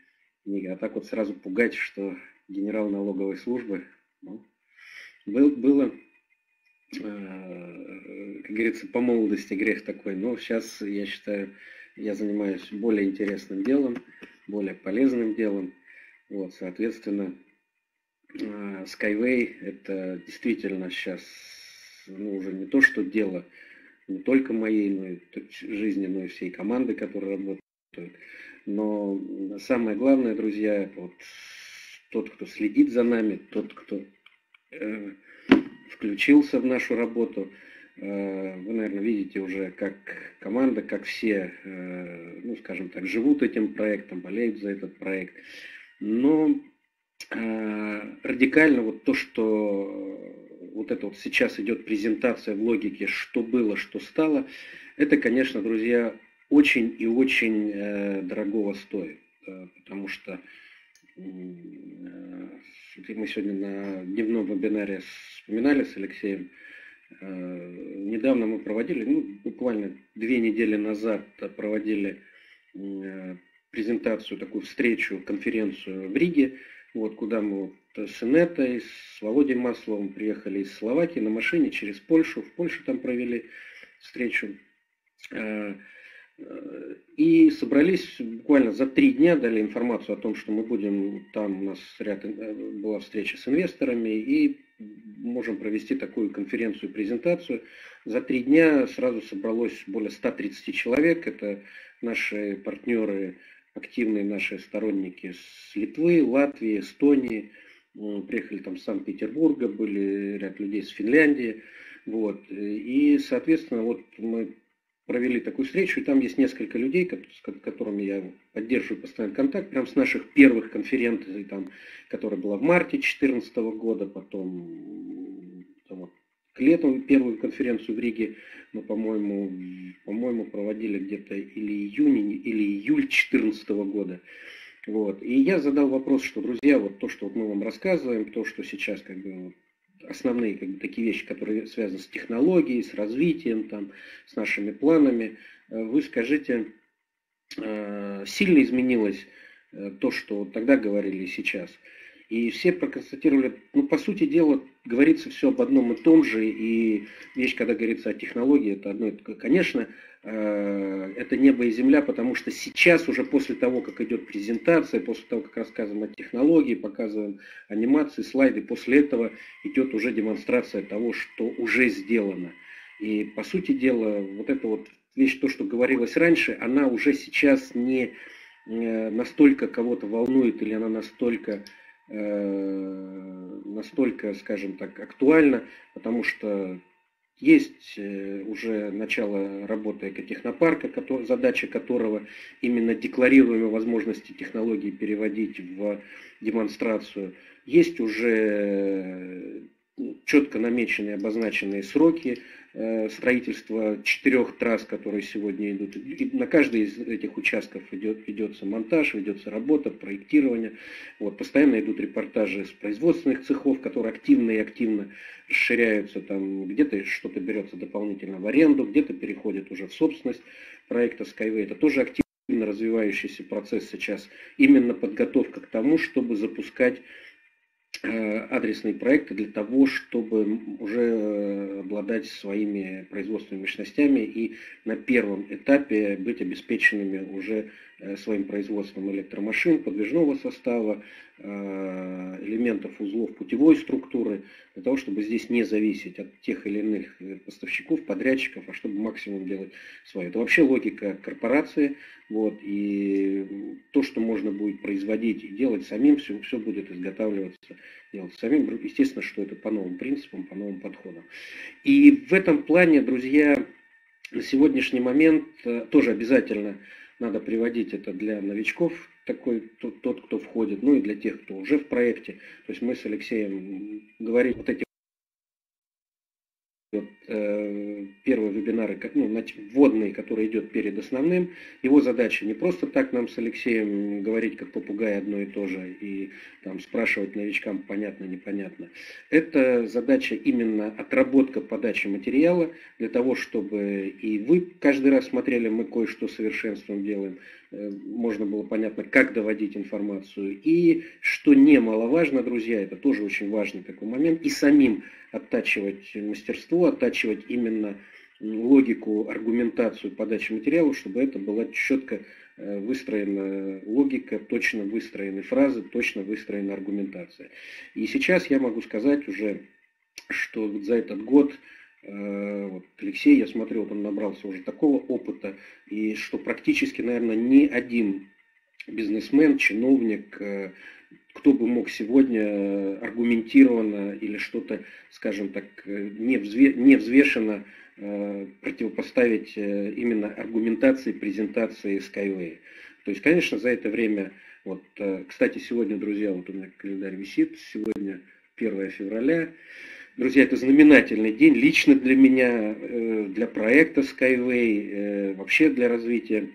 А так вот сразу пугать, что генерал налоговой службы, ну, было, как говорится, по молодости грех такой. Но сейчас, я считаю, я занимаюсь более интересным делом, более полезным делом. Вот, соответственно, Skyway это действительно сейчас, ну, уже не то, что дело не только моей, но и жизни, но и всей команды, которая работает. Но самое главное, друзья, вот тот, кто следит за нами, тот, кто включился в нашу работу. Вы, наверное, видите уже, как команда, как все, ну, скажем так, живут этим проектом, болеют за этот проект. Но радикально вот то, что вот это вот сейчас идет презентация в логике, что было, что стало, это, конечно, друзья, очень и очень дорогого стоит. Потому что мы сегодня на дневном вебинаре вспоминали с Алексеем, недавно мы проводили, ну, буквально 2 недели назад проводили презентацию, такую встречу, конференцию в Риге, вот, куда мы вот с Инетой, с Володей Масловым приехали из Словакии на машине через Польшу, в Польшу там провели встречу. И собрались буквально за 3 дня, дали информацию о том, что мы будем, там у нас была встреча с инвесторами, и можем провести такую конференцию, презентацию. За 3 дня сразу собралось более 130 человек, это наши партнеры, активные наши сторонники с Литвы, Латвии, Эстонии, приехали там с Санкт-Петербурга, были ряд людей с Финляндии, вот, и, соответственно, вот мы провели такую встречу, и там есть несколько людей, с которыми я поддерживаю постоянный контакт, прям с наших первых конференций, там, которая была в марте 2014 года, потом вот, к лету первую конференцию в Риге мы, по-моему, проводили где-то или июнь, или июль 2014 года. Вот. И я задал вопрос, что, друзья, вот то, что вот мы вам рассказываем, то, что сейчас как бы основные как бы такие вещи, которые связаны с технологией, с развитием, там, с нашими планами. Вы скажите, сильно изменилось то, что тогда говорили, сейчас? И все проконстатировали, ну, по сути дела, говорится все об одном и том же, и вещь, когда говорится о технологии, это одно и то же. Конечно, это небо и земля, потому что сейчас, уже после того, как идет презентация, после того, как рассказываем о технологии, показываем анимации, слайды, после этого идет уже демонстрация того, что уже сделано. И, по сути дела, вот эта вот вещь, то, что говорилось раньше, она уже сейчас не настолько кого-то волнует, или она настолько, скажем так, актуально, потому что есть уже начало работы экотехнопарка, задача которого именно декларируемые возможности технологии переводить в демонстрацию. Есть уже четко намеченные, обозначенные сроки строительства 4 трасс, которые сегодня идут. И на каждый из этих участков ведется монтаж, ведется работа, проектирование. Вот, постоянно идут репортажи с производственных цехов, которые активно и активно расширяются. Там где-то что-то берется дополнительно в аренду, где-то переходит уже в собственность проекта Skyway. Это тоже активно развивающийся процесс сейчас. Именно подготовка к тому, чтобы запускать адресные проекты для того, чтобы уже обладать своими производственными мощностями и на первом этапе быть обеспеченными уже своим производством электромашин, подвижного состава, элементов узлов путевой структуры, для того, чтобы здесь не зависеть от тех или иных поставщиков, подрядчиков, а чтобы максимум делать свое. Это вообще логика корпорации, вот, и то, что можно будет производить и делать самим, все будет изготавливаться, делать самим. Естественно, что это по новым принципам, по новым подходам. И в этом плане, друзья, на сегодняшний момент тоже обязательно надо приводить это для новичков, такой тот, кто входит, ну и для тех, кто уже в проекте. То есть мы с Алексеем говорим вот эти вот, первые вебинары, ну, вводные, которые идет перед основным. Его задача не просто так нам с Алексеем говорить, как попугай, одно и то же, и там спрашивать новичкам понятно, непонятно. Это задача именно отработка подачи материала для того, чтобы и вы каждый раз смотрели, мы кое-что совершенствуем, делаем, можно было понятно, как доводить информацию. И что немаловажно, друзья, это тоже очень важный такой момент, и самим оттачивать мастерство, оттачивать именно логику, аргументацию подачи материала, чтобы это была четко выстроена логика, точно выстроены фразы, точно выстроена аргументация. И сейчас я могу сказать уже, что за этот год вот Алексей, я смотрю, вот он набрался уже такого опыта, и что практически, наверное, ни один бизнесмен, чиновник, кто бы мог сегодня аргументированно или что-то, скажем так, невзвешенно противопоставить именно аргументации, презентации Skyway. То есть, конечно, за это время, вот, кстати, сегодня, друзья, вот у меня календарь висит, сегодня 1 февраля, друзья, это знаменательный день лично для меня, для проекта Skyway, вообще для развития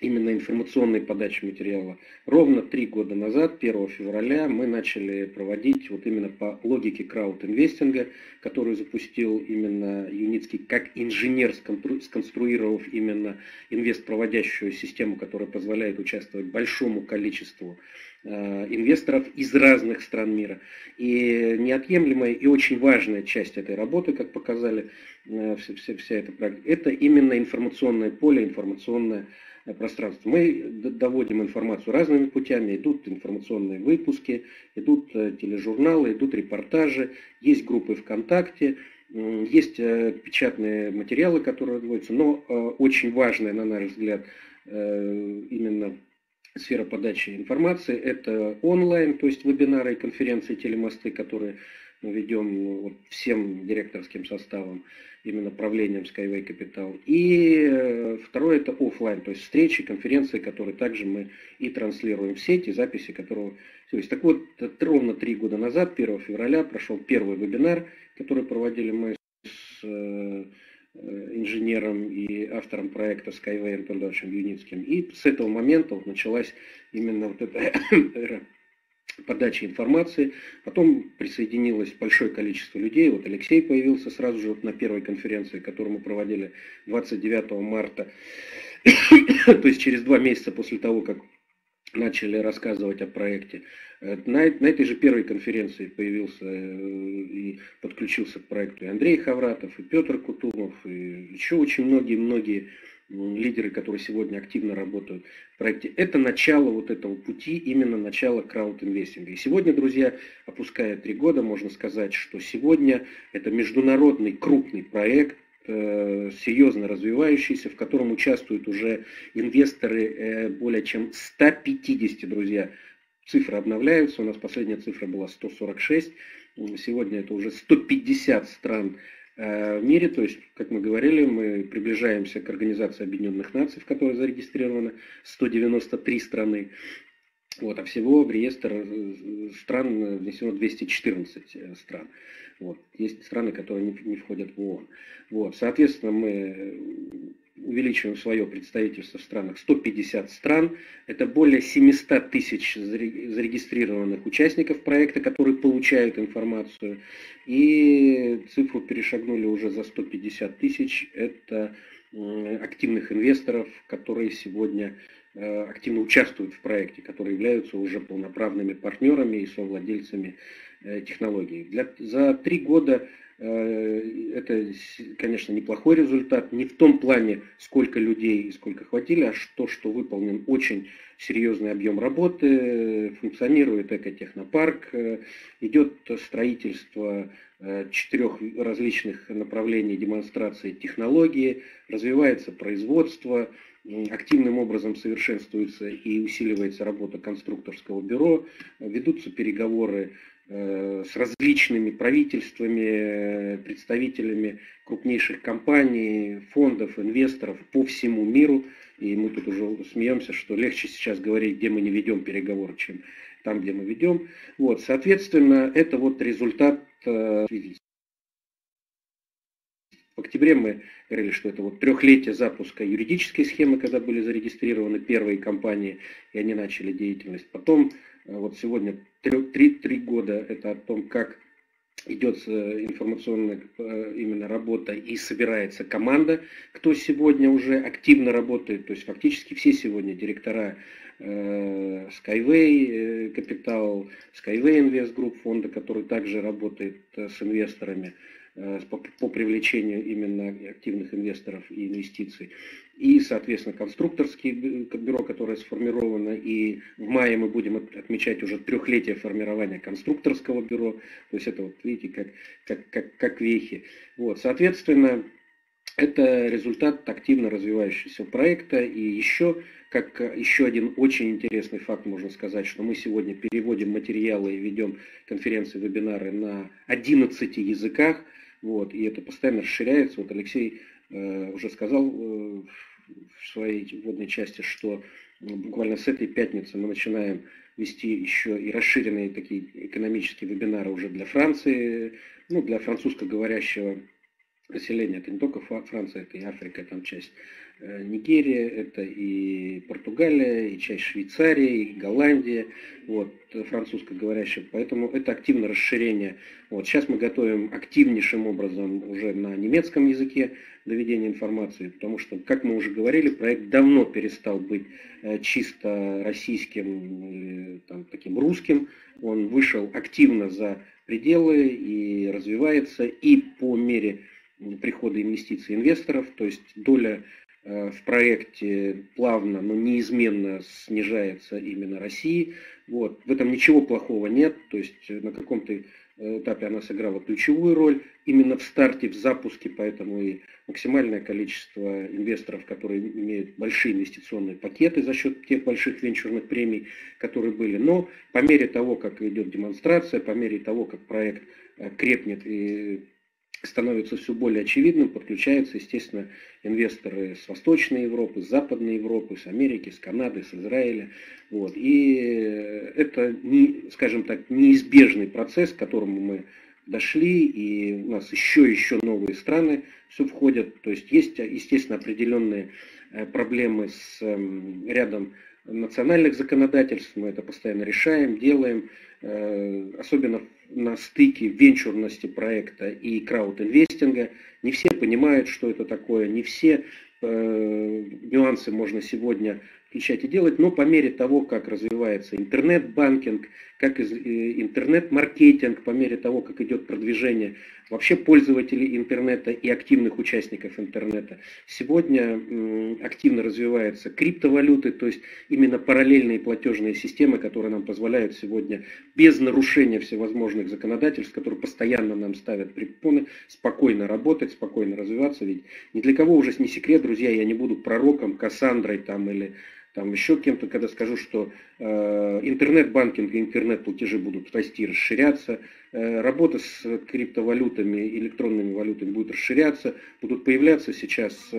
именно информационной подачи материала. Ровно 3 года назад, 1 февраля, мы начали проводить вот именно по логике краудинвестинга, которую запустил именно Юницкий, как инженер, сконструировав именно инвестпроводящую систему, которая позволяет участвовать большому количеству инвесторов из разных стран мира. И неотъемлемая и очень важная часть этой работы, как показали вся эта практика, это именно информационное поле, информационное пространство. Мы доводим информацию разными путями. Идут информационные выпуски, идут тележурналы, идут репортажи, есть группы ВКонтакте, есть печатные материалы, которые вводятся, но очень важная, на наш взгляд, именно сфера подачи информации — это онлайн, то есть вебинары, конференции, телемосты, которые мы ведем всем директорским составом, именно правлением Skyway Capital. И второе — это офлайн, то есть встречи, конференции, которые также мы и транслируем в сеть, и записи которого... То есть, так вот, ровно 3 года назад, 1 февраля, прошел первый вебинар, который проводили мы с инженером и автором проекта Skyway Anton Давчем Юницким. И с этого момента вот началась именно вот эта эра подачи информации. Потом присоединилось большое количество людей. Вот Алексей появился сразу же вот на первой конференции, которую мы проводили 29 марта. То есть через 2 месяца после того, как начали рассказывать о проекте. На этой же первой конференции появился и подключился к проекту и Андрей Ховратов, и Петр Кутумов, и еще очень многие-многие лидеры, которые сегодня активно работают в проекте. Это начало вот этого пути, именно начало краудинвестинга. И сегодня, друзья, опуская 3 года, можно сказать, что сегодня это международный крупный проект, серьезно развивающийся, в котором участвуют уже инвесторы более чем 150, друзья. Цифры обновляются, у нас последняя цифра была 146, сегодня это уже 150 стран в мире, то есть, как мы говорили, мы приближаемся к Организации Объединенных Наций, в которой зарегистрировано 193 страны. Вот, а всего в реестр стран внесено 214 стран. Вот. Есть страны, которые не входят в ООН. Вот. Соответственно, мы увеличиваем свое представительство в странах. 150 стран. Это более 700 тысяч зарегистрированных участников проекта, которые получают информацию. И цифру перешагнули уже за 150 тысяч. Это активных инвесторов, которые сегодня активно участвуют в проекте, которые являются уже полноправными партнерами и совладельцами технологий. За 3 года это, конечно, неплохой результат. Не в том плане, сколько людей и сколько хватили, а то, что выполнен очень серьезный объем работы, функционирует экотехнопарк, идет строительство 4 различных направлений демонстрации технологии, развивается производство, активным образом совершенствуется и усиливается работа конструкторского бюро, ведутся переговоры с различными правительствами, представителями крупнейших компаний, фондов, инвесторов по всему миру. И мы тут уже смеемся, что легче сейчас говорить, где мы не ведем переговоры, чем там, где мы ведем. Вот, соответственно, это вот результат. В октябре мы говорили, что это вот 3-летие запуска юридической схемы, когда были зарегистрированы первые компании, и они начали деятельность. Потом, вот сегодня 3 года, это о том, как идет информационная именно работа и собирается команда, кто сегодня уже активно работает, то есть фактически все сегодня директора Skyway Capital, Skyway Invest Group фонда, который также работает с инвесторами, по привлечению именно активных инвесторов и инвестиций. И, соответственно, конструкторские бюро, которое сформировано, и в мае мы будем отмечать уже 3-летие формирования конструкторского бюро. То есть это, вот видите, как вехи. Вот, соответственно, это результат активно развивающегося проекта. И еще, как еще один очень интересный факт, можно сказать, что мы сегодня переводим материалы и ведем конференции, вебинары на 11 языках. Вот, и это постоянно расширяется. Вот Алексей уже сказал в своей вводной части, что буквально с этой пятницы мы начинаем вести еще и расширенные такие экономические вебинары уже для Франции, ну, для французскоговорящего населения. Это не только Франция, это и Африка, там часть Нигерия, это и Португалия, и часть Швейцарии, и Голландия, вот, французскоговорящая. Поэтому это активное расширение. Вот, сейчас мы готовим активнейшим образом уже на немецком языке доведение информации, потому что, как мы уже говорили, проект давно перестал быть чисто российским, там, таким русским. Он вышел активно за пределы и развивается, и по мере прихода инвестиций инвесторов, то есть доля в проекте плавно, но неизменно снижается именно России. Вот. В этом ничего плохого нет, то есть на каком-то этапе она сыграла ключевую роль именно в старте, в запуске, поэтому и максимальное количество инвесторов, которые имеют большие инвестиционные пакеты за счет тех больших венчурных премий, которые были. Но по мере того, как идет демонстрация, по мере того, как проект крепнет и становится все более очевидным, подключаются, естественно, инвесторы с Восточной Европы, с Западной Европы, с Америки, с Канады, с Израиля. Вот. И это, скажем так, неизбежный процесс, к которому мы дошли, и у нас еще новые страны все входят. То есть есть, естественно, определенные проблемы с рядом национальных законодательств, мы это постоянно решаем, делаем, особенно на стыке венчурности проекта и крауд-инвестинга. Не все понимают, что это такое, не все нюансы можно сегодня включать и делать, но по мере того, как развивается интернет-банкинг, как интернет-маркетинг, по мере того, как идет продвижение вообще пользователей интернета и активных участников интернета, сегодня активно развиваются криптовалюты, то есть именно параллельные платежные системы, которые нам позволяют сегодня без нарушения всевозможных законодательств, которые постоянно нам ставят препоны, спокойно работать, спокойно развиваться. Ведь ни для кого уже не секрет, друзья, я не буду пророком, Кассандрой там или там еще кем-то, когда скажу, что интернет-банкинг и интернет-платежи будут расти, расширяться, работа с криптовалютами, электронными валютами будет расширяться, будут появляться сейчас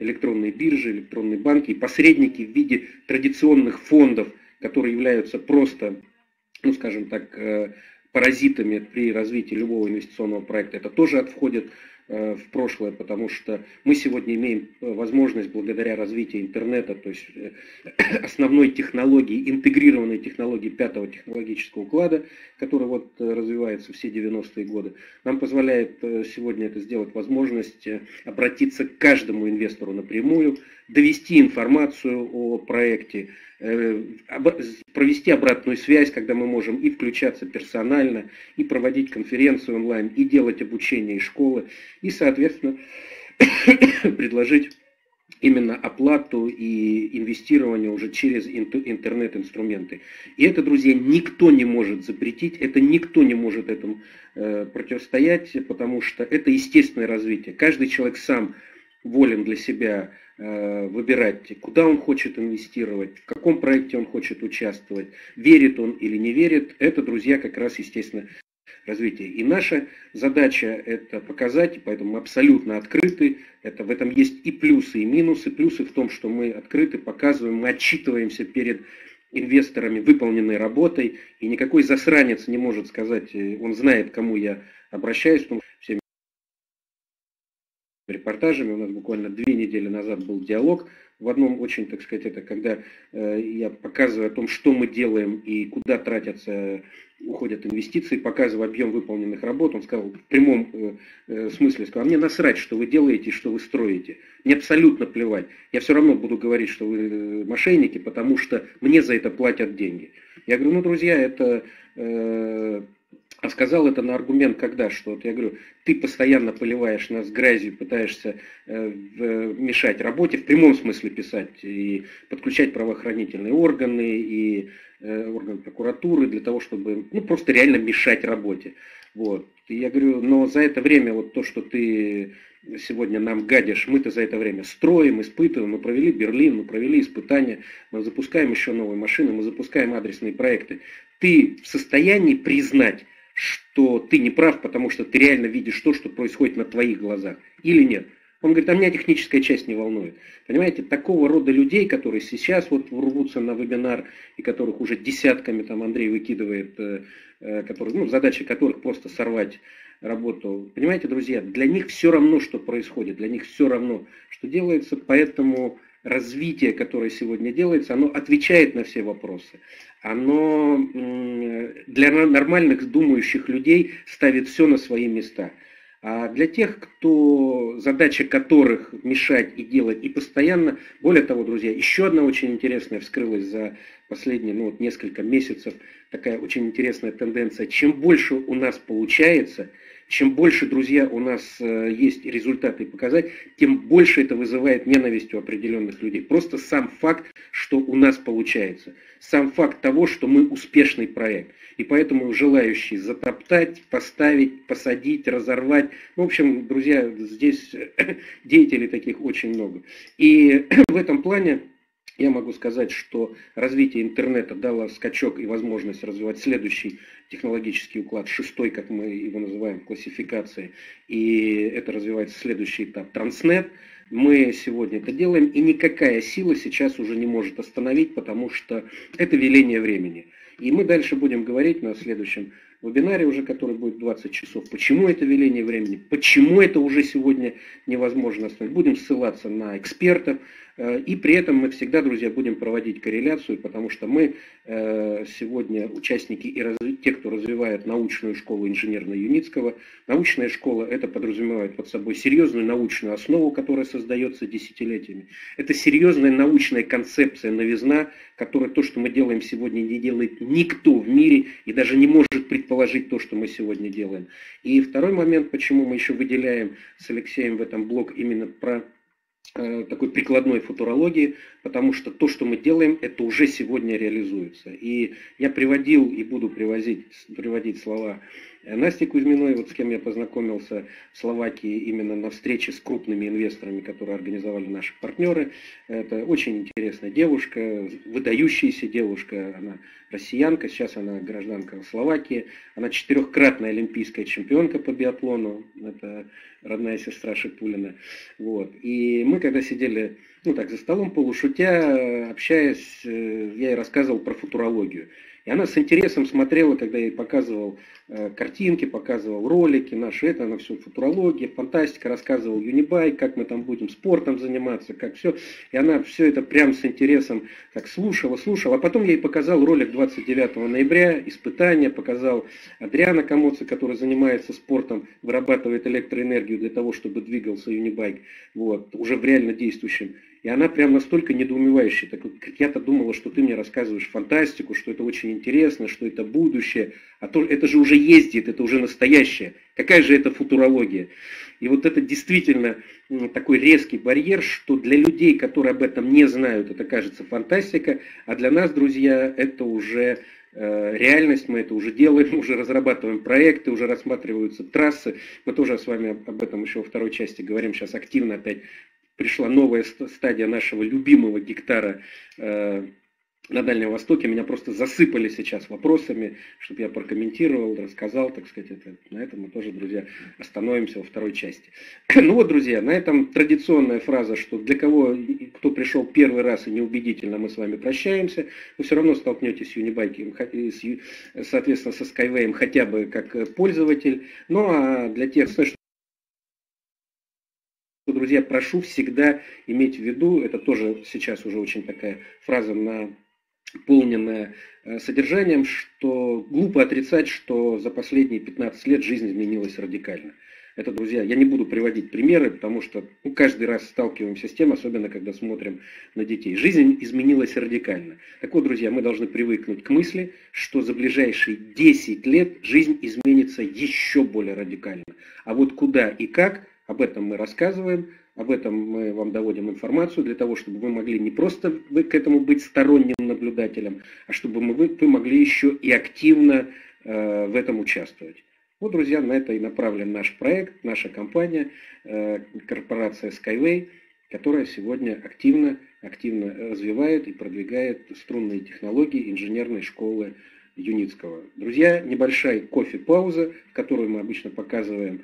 электронные биржи, электронные банки и посредники в виде традиционных фондов, которые являются просто, ну скажем так, паразитами при развитии любого инвестиционного проекта. Это тоже входит в прошлое, потому что мы сегодня имеем возможность благодаря развитию интернета, то есть основной технологии, интегрированной технологии 5-го технологического уклада, который вот развивается все 90-е годы, нам позволяет сегодня это сделать, возможность обратиться к каждому инвестору напрямую, довести информацию о проекте, провести обратную связь, когда мы можем и включаться персонально, и проводить конференцию онлайн, и делать обучение из школы, и, соответственно, предложить именно оплату и инвестирование уже через интернет-инструменты. И это, друзья, никто не может запретить, это никто не может этому противостоять, потому что это естественное развитие. Каждый человек сам волен для себя выбирать, куда он хочет инвестировать, в каком проекте он хочет участвовать, верит он или не верит. Это, друзья, как раз естественно развитие. И наша задача это показать, поэтому мы абсолютно открыты. Это, в этом есть и плюсы, и минусы. Плюсы в том, что мы открыты, показываем, мы отчитываемся перед инвесторами, выполненной работой. И никакой засранец не может сказать, он знает, к кому я обращаюсь. Всеми репортажами. У нас буквально 2 недели назад был диалог. В одном очень, так сказать, это когда я показываю о том, что мы делаем и куда тратятся, уходят инвестиции, показываю объем выполненных работ. Он сказал в прямом смысле, сказал: а мне насрать, что вы делаете и что вы строите. Мне абсолютно плевать. Я все равно буду говорить, что вы мошенники, потому что мне за это платят деньги. Я говорю, ну, друзья, это... А сказал это на аргумент, когда, что вот я говорю, ты постоянно поливаешь нас грязью, пытаешься мешать работе, в прямом смысле писать, и подключать правоохранительные органы, и органы прокуратуры для того, чтобы, ну, просто реально мешать работе. Вот. И я говорю, но за это время вот то, что ты сегодня нам гадишь, мы-то за это время строим, испытываем, мы провели Берлин, мы провели испытания, мы запускаем еще новые машины, мы запускаем адресные проекты. Ты в состоянии признать, что ты не прав, потому что ты реально видишь то, что происходит на твоих глазах, или нет? Он говорит, а меня техническая часть не волнует. Понимаете, такого рода людей, которые сейчас вот рвутся на вебинар, и которых уже десятками там Андрей выкидывает, которые, ну, задача которых просто сорвать работал. Понимаете, друзья, для них все равно, что происходит, для них все равно, что делается, поэтому развитие, которое сегодня делается, оно отвечает на все вопросы. Оно для нормальных думающих людей ставит все на свои места. А для тех, кто, задача которых мешать и делать, и постоянно, более того, друзья, еще одна очень интересная вскрылась за последние несколько месяцев, такая очень интересная тенденция. Чем больше у нас получается, чем больше, друзья, у нас есть результаты показать, тем больше это вызывает ненависть у определенных людей. Просто сам факт, что у нас получается. Сам факт того, что мы успешный проект. И поэтому желающие затоптать, поставить, посадить, разорвать. В общем, друзья, здесь деятелей таких очень много. И в этом плане я могу сказать, что развитие интернета дало скачок и возможность развивать следующий технологический уклад, шестой, как мы его называем, классификации. И это развивается следующий этап Transnet. Мы сегодня это делаем, и никакая сила сейчас уже не может остановить, потому что это веление времени. И мы дальше будем говорить на следующем вебинаре, уже который будет 20 часов, почему это веление времени, почему это уже сегодня невозможно остановить. Будем ссылаться на экспертов, и при этом мы всегда, друзья, будем проводить корреляцию, потому что мы сегодня участники и те, кто развивает научную школу инженерной Юницкого. Научная школа — это подразумевает под собой серьезную научную основу, которая создается десятилетиями. Это серьезная научная концепция, новизна, которая то, что мы делаем сегодня, не делает никто в мире и даже не может предположить то, что мы сегодня делаем. И второй момент, почему мы еще выделяем с Алексеем в этом блок именно про такой прикладной футурологии, потому что то, что мы делаем, это уже сегодня реализуется. И я приводил и буду приводить слова Насти Кузьминой, вот с кем я познакомился в Словакии именно на встрече с крупными инвесторами, которые организовали наши партнеры. Это очень интересная девушка, выдающаяся девушка, она россиянка, сейчас она гражданка Словакии, она четырехкратная олимпийская чемпионка по биатлону, это родная сестра Шипулина. Вот. И мы когда сидели так за столом, полушутя, общаясь, я ей рассказывал про футурологию. И она с интересом смотрела, когда я ей показывал картинки, показывал ролики наши, это она все футурология, фантастика, рассказывал Unibike, как мы там будем спортом заниматься, как все. И она все это прям с интересом так слушала. А потом я ей показал ролик 29 ноября, испытания, показал Адриана Камоца, который занимается спортом, вырабатывает электроэнергию для того, чтобы двигался Unibike, вот, уже в реально действующем. И она прям настолько недоумевающая, так как я-то думала, что ты мне рассказываешь фантастику, что это очень интересно, что это будущее, а то это же уже ездит, это уже настоящее. Какая же это футурология? И вот это действительно такой резкий барьер, что для людей, которые об этом не знают, это кажется фантастика, а для нас, друзья, это уже реальность, мы это уже делаем, уже разрабатываем проекты, уже рассматриваются трассы. Мы тоже с вами об этом еще во второй части говорим, сейчас активно опять. Пришла новая стадия нашего любимого гектара на Дальнем Востоке. Меня просто засыпали сейчас вопросами, чтобы я прокомментировал, рассказал, так сказать. На этом мы тоже, друзья, остановимся во второй части. Ну вот, друзья, на этом традиционная фраза, что для кого, кто пришел первый раз и неубедительно, мы с вами прощаемся. Вы все равно столкнетесь с Unibike, соответственно, со Skyway хотя бы как пользователь. Ну а для тех, друзья, прошу всегда иметь в виду, это тоже сейчас уже очень такая фраза, наполненная содержанием, что глупо отрицать, что за последние 15 лет жизнь изменилась радикально. Это, друзья, я не буду приводить примеры, потому что каждый раз сталкиваемся с тем, особенно когда смотрим на детей. Жизнь изменилась радикально. Так вот, друзья, мы должны привыкнуть к мысли, что за ближайшие 10 лет жизнь изменится еще более радикально. А вот куда и как, об этом мы рассказываем, об этом мы вам доводим информацию, для того, чтобы вы могли не просто к этому быть сторонним наблюдателем, а чтобы вы могли еще и активно в этом участвовать. Вот, друзья, на это и направлен наш проект, наша компания, корпорация Skyway, которая сегодня активно развивает и продвигает струнные технологии инженерной школы Юницкого. Друзья, небольшая кофе-пауза, в которую мы обычно показываем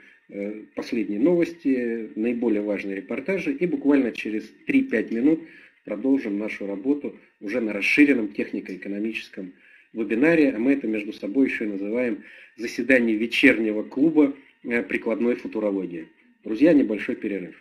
последние новости, наиболее важные репортажи, и буквально через 3-5 минут продолжим нашу работу уже на расширенном технико-экономическом вебинаре, а мы это между собой еще и называем заседание вечернего клуба прикладной футурологии. Друзья, небольшой перерыв.